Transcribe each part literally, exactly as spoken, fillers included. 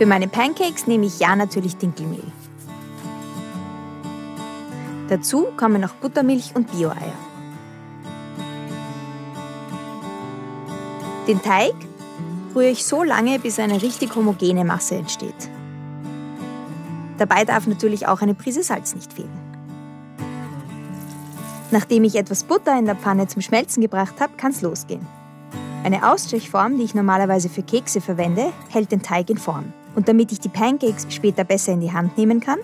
Für meine Pancakes nehme ich ja natürlich Dinkelmehl. Dazu kommen noch Buttermilch und Bio-Eier. Den Teig rühre ich so lange, bis eine richtig homogene Masse entsteht. Dabei darf natürlich auch eine Prise Salz nicht fehlen. Nachdem ich etwas Butter in der Pfanne zum Schmelzen gebracht habe, kann es losgehen. Eine Ausstrichform, die ich normalerweise für Kekse verwende, hält den Teig in Form. Und damit ich die Pancakes später besser in die Hand nehmen kann,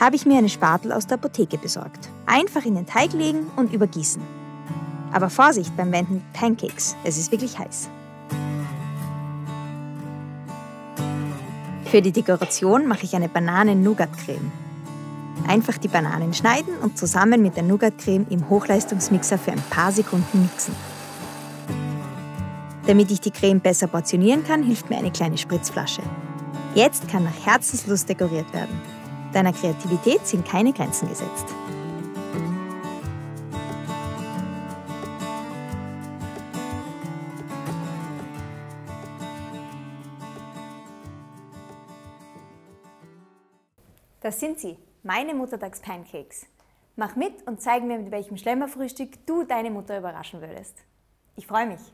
habe ich mir eine Spatel aus der Apotheke besorgt. Einfach in den Teig legen und übergießen. Aber Vorsicht beim Wenden Pancakes, es ist wirklich heiß. Für die Dekoration mache ich eine Bananen-Nougat-Creme. Einfach die Bananen schneiden und zusammen mit der Nougat-Creme im Hochleistungsmixer für ein paar Sekunden mixen. Damit ich die Creme besser portionieren kann, hilft mir eine kleine Spritzflasche. Jetzt kann nach Herzenslust dekoriert werden. Deiner Kreativität sind keine Grenzen gesetzt. Das sind sie, meine Muttertags-Pancakes. Mach mit und zeig mir, mit welchem Schlemmerfrühstück du deine Mutter überraschen würdest. Ich freue mich!